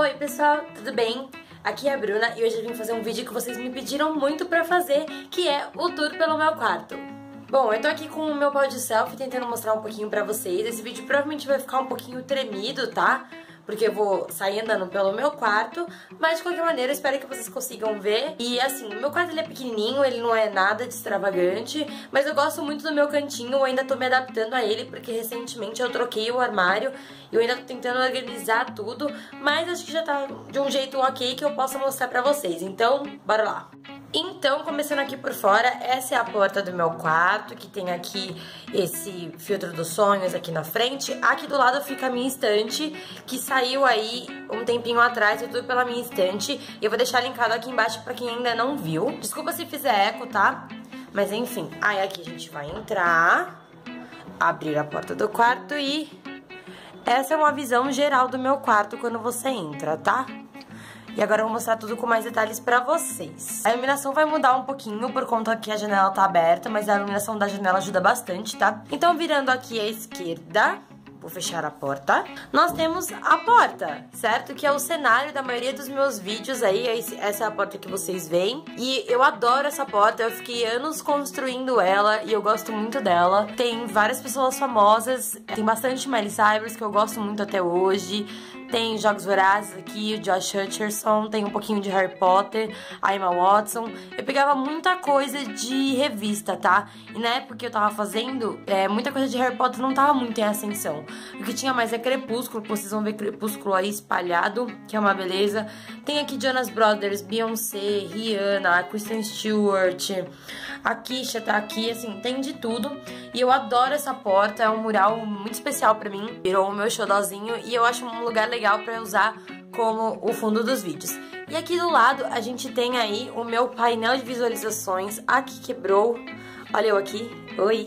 Oi pessoal, tudo bem? Aqui é a Bruna e hoje eu vim fazer um vídeo que vocês me pediram muito pra fazer, que é o tour pelo meu quarto. Bom, eu tô aqui com o meu pau de selfie tentando mostrar um pouquinho pra vocês. Esse vídeo provavelmente vai ficar um pouquinho tremido, tá? Porque eu vou sair andando pelo meu quarto, mas de qualquer maneira eu espero que vocês consigam ver. E assim, o meu quarto ele é pequenininho, ele não é nada de extravagante, mas eu gosto muito do meu cantinho, eu ainda tô me adaptando a ele, porque recentemente eu troquei o armário e eu ainda tô tentando organizar tudo, mas acho que já tá de um jeito ok que eu possa mostrar pra vocês, então bora lá! Então, começando aqui por fora, essa é a porta do meu quarto, que tem aqui esse filtro dos sonhos aqui na frente. Aqui do lado fica a minha estante, que saiu aí um tempinho atrás, eu tô pela minha estante. Eu vou deixar linkado aqui embaixo pra quem ainda não viu. Desculpa se fizer eco, tá? Mas enfim, aí aqui a gente vai entrar, abrir a porta do quarto e... essa é uma visão geral do meu quarto quando você entra, tá? E agora eu vou mostrar tudo com mais detalhes pra vocês. A iluminação vai mudar um pouquinho por conta que a janela tá aberta, mas a iluminação da janela ajuda bastante, tá? Então, virando aqui à esquerda, vou fechar a porta. Nós temos a porta, certo? Que é o cenário da maioria dos meus vídeos aí. Essa é a porta que vocês veem. E eu adoro essa porta, eu fiquei anos construindo ela e eu gosto muito dela. Tem várias pessoas famosas, tem bastante Miley Cyrus, que eu gosto muito até hoje. Tem Jogos Vorazes aqui, o Josh Hutcherson, tem um pouquinho de Harry Potter, a Emma Watson. Eu pegava muita coisa de revista, tá? E na época que eu tava fazendo, muita coisa de Harry Potter não tava muito em ascensão. O que tinha mais é Crepúsculo, vocês vão ver Crepúsculo aí espalhado, que é uma beleza. Tem aqui Jonas Brothers, Beyoncé, Rihanna, a Kristen Stewart, a Kesha tá aqui, assim, tem de tudo. E eu adoro essa porta, é um mural muito especial pra mim, virou o meu xodózinho e eu acho um lugar legal pra usar como o fundo dos vídeos. E aqui do lado a gente tem aí o meu painel de visualizações. Aqui quebrou, olha eu aqui, oi.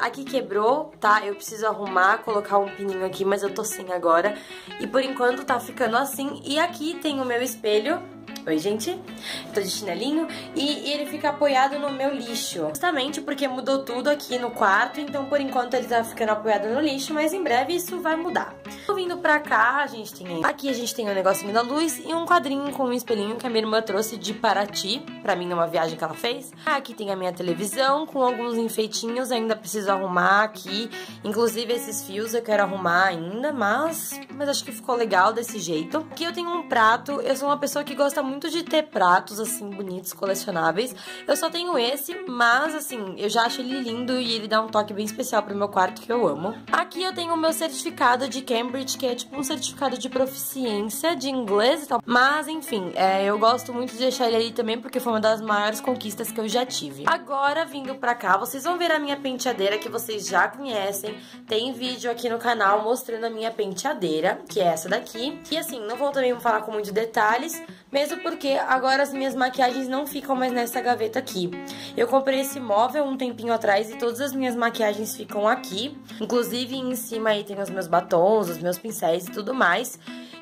Aqui quebrou, tá? Eu preciso arrumar, colocar um pininho aqui, mas eu tô sem agora. E por enquanto tá ficando assim. E aqui tem o meu espelho. Oi, gente. Eu tô de chinelinho. E ele fica apoiado no meu lixo. Justamente porque mudou tudo aqui no quarto. Então, por enquanto, ele tá ficando apoiado no lixo. Mas em breve isso vai mudar. Tô vindo pra cá, a gente tem... aqui a gente tem um negocinho da luz e um quadrinho com um espelhinho que a minha irmã trouxe de Paraty. Pra mim, numa viagem que ela fez. Aqui tem a minha televisão com alguns enfeitinhos. Ainda preciso arrumar aqui. Inclusive, esses fios eu quero arrumar ainda, mas acho que ficou legal desse jeito. Aqui eu tenho um prato. Eu sou uma pessoa que gosta muito de ter pratos, assim, bonitos, colecionáveis. Eu só tenho esse, mas, assim, eu já acho ele lindo e ele dá um toque bem especial pro meu quarto, que eu amo. Aqui eu tenho o meu certificado de Cambridge, que é tipo um certificado de proficiência de inglês e tal. Mas, enfim, eu gosto muito de deixar ele ali também, porque foi uma das maiores conquistas que eu já tive. Agora, vindo pra cá, vocês vão ver a minha penteadeira, que vocês já conhecem. Tem vídeo aqui no canal mostrando a minha penteadeira, que é essa daqui. E, assim, não vou também falar com muitos detalhes, mesmo porque agora as minhas maquiagens não ficam mais nessa gaveta aqui. Eu comprei esse móvel um tempinho atrás e todas as minhas maquiagens ficam aqui. Inclusive, em cima aí tem os meus batons, os meus pincéis e tudo mais.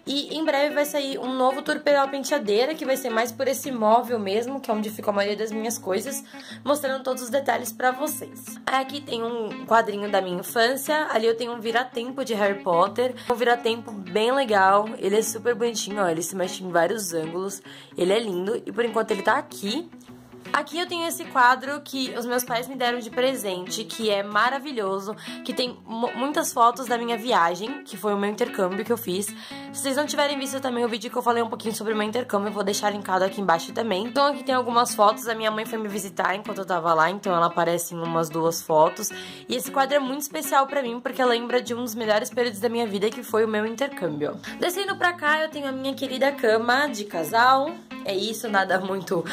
E em breve vai sair um novo tour pela penteadeira, que vai ser mais por esse móvel mesmo, que é onde ficou a maioria das minhas coisas, mostrando todos os detalhes pra vocês. Aqui tem um quadrinho da minha infância, ali eu tenho um vira-tempo de Harry Potter, um vira-tempo bem legal, ele é super bonitinho, ó, ele se mexe em vários ângulos, ele é lindo, e por enquanto ele tá aqui. Aqui eu tenho esse quadro que os meus pais me deram de presente, que é maravilhoso, que tem muitas fotos da minha viagem, que foi o meu intercâmbio que eu fiz. Se vocês não tiverem visto também o vídeo que eu falei um pouquinho sobre o meu intercâmbio, eu vou deixar linkado aqui embaixo também. Então aqui tem algumas fotos, a minha mãe foi me visitar enquanto eu tava lá, então ela aparece em umas 2 fotos. E esse quadro é muito especial pra mim, porque lembra de um dos melhores períodos da minha vida, que foi o meu intercâmbio. Descendo pra cá, eu tenho a minha querida cama de casal. É isso, nada muito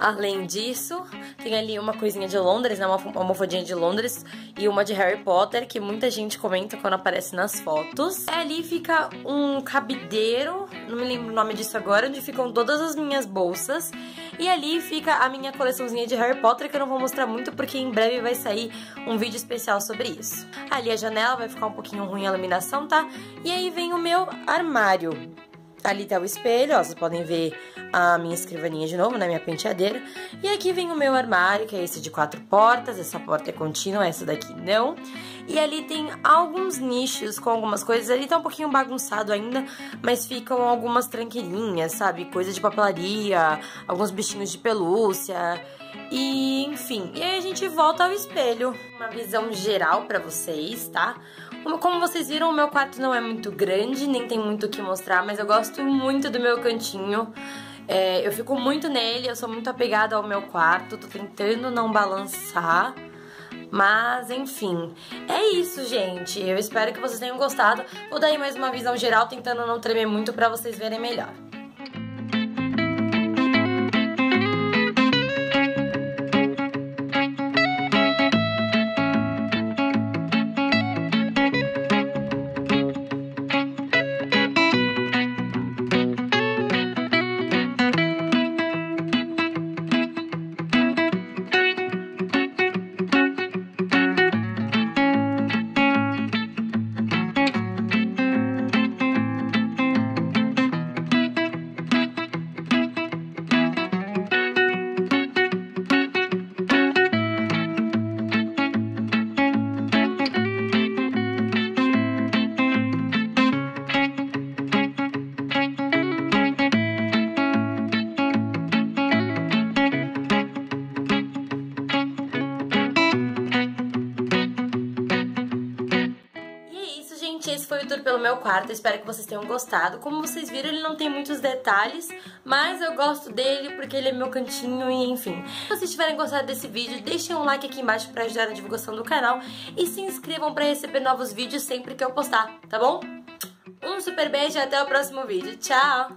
além disso. Tem ali uma coisinha de Londres, né? Uma almofadinha de Londres e uma de Harry Potter, que muita gente comenta quando aparece nas fotos. Ali fica um cabideiro, não me lembro o nome disso agora, onde ficam todas as minhas bolsas. E ali fica a minha coleçãozinha de Harry Potter, que eu não vou mostrar muito, porque em breve vai sair um vídeo especial sobre isso. Ali a janela vai ficar um pouquinho ruim a iluminação, tá? E aí vem o meu armário. Ali tá o espelho, ó, vocês podem ver a minha escrivaninha de novo, né, minha penteadeira. E aqui vem o meu armário, que é esse de 4 portas, essa porta é contínua, essa daqui não. E ali tem alguns nichos com algumas coisas, ali tá um pouquinho bagunçado ainda, mas ficam algumas tranquilinhas, sabe, coisa de papelaria, alguns bichinhos de pelúcia, e enfim. E aí a gente volta ao espelho, uma visão geral pra vocês, tá? Como vocês viram, o meu quarto não é muito grande, nem tem muito o que mostrar, mas eu gosto muito do meu cantinho. É, eu fico muito nele, eu sou muito apegada ao meu quarto, tô tentando não balançar. Mas, enfim, é isso, gente. Eu espero que vocês tenham gostado. Vou dar aí mais uma visão geral, tentando não tremer muito pra vocês verem melhor. Pelo meu quarto, espero que vocês tenham gostado. Como vocês viram, ele não tem muitos detalhes, mas eu gosto dele porque ele é meu cantinho e enfim. Se vocês tiverem gostado desse vídeo, deixem um like aqui embaixo pra ajudar na divulgação do canal e se inscrevam pra receber novos vídeos sempre que eu postar, tá bom? Um super beijo e até o próximo vídeo. Tchau!